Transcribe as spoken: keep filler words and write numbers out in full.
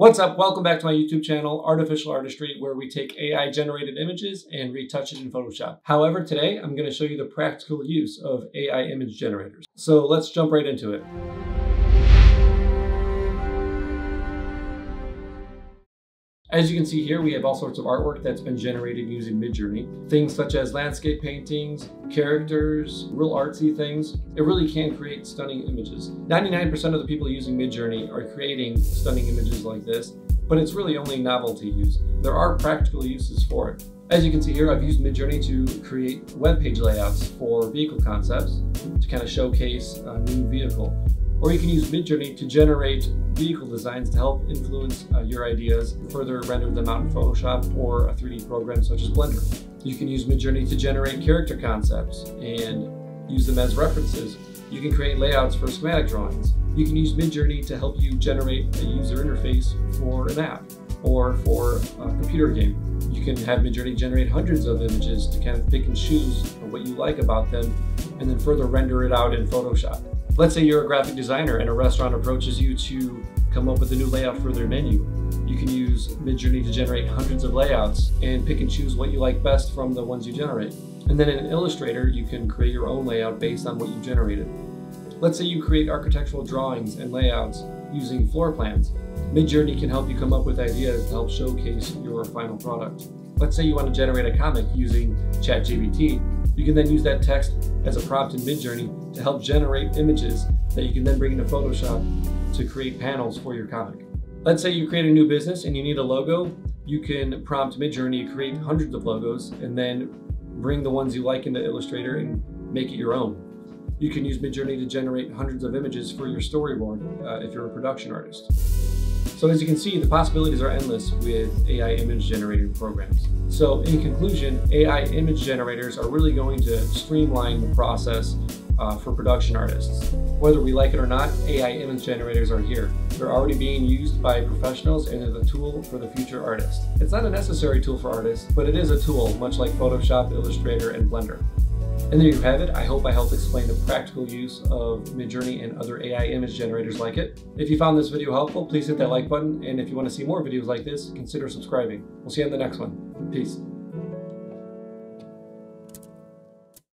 What's up? Welcome back to my YouTube channel, Artificial Artistry, where we take A I-generated images and retouch it in Photoshop. However, today I'm going to show you the practical use of A I image generators. So let's jump right into it. As you can see here, we have all sorts of artwork that's been generated using Midjourney. Things such as landscape paintings, characters, real artsy things. It really can create stunning images. ninety-nine percent of the people using Midjourney are creating stunning images like this, but it's really only novelty use. There are practical uses for it. As you can see here, I've used Midjourney to create web page layouts for vehicle concepts to kind of showcase a new vehicle. Or you can use Midjourney to generate vehicle designs to help influence uh, your ideas, further render them out in Photoshop or a three D program such as Blender. You can use Midjourney to generate character concepts and use them as references. You can create layouts for schematic drawings. You can use Midjourney to help you generate a user interface for an app or for a computer game. You can have Midjourney generate hundreds of images to kind of pick and choose what you like about them and then further render it out in Photoshop. Let's say you're a graphic designer and a restaurant approaches you to come up with a new layout for their menu. You can use Midjourney to generate hundreds of layouts and pick and choose what you like best from the ones you generate. And then in Illustrator, you can create your own layout based on what you've generated. Let's say you create architectural drawings and layouts using floor plans. Midjourney can help you come up with ideas to help showcase your final product. Let's say you want to generate a comic using ChatGPT. You can then use that text as a prompt in Midjourney to help generate images that you can then bring into Photoshop to create panels for your comic. Let's say you create a new business and you need a logo. You can prompt Midjourney to create hundreds of logos and then bring the ones you like into Illustrator and make it your own. You can use Midjourney to generate hundreds of images for your storyboard uh, if you're a production artist. So as you can see, the possibilities are endless with A I image generating programs. So in conclusion, A I image generators are really going to streamline the process uh, for production artists. Whether we like it or not, A I image generators are here. They're already being used by professionals and is a tool for the future artist. It's not a necessary tool for artists, but it is a tool, much like Photoshop, Illustrator, and Blender. And there you have it. I hope I helped explain the practical use of Midjourney and other A I image generators like it. If you found this video helpful, please hit that like button. And if you want to see more videos like this, consider subscribing. We'll see you on the next one. Peace.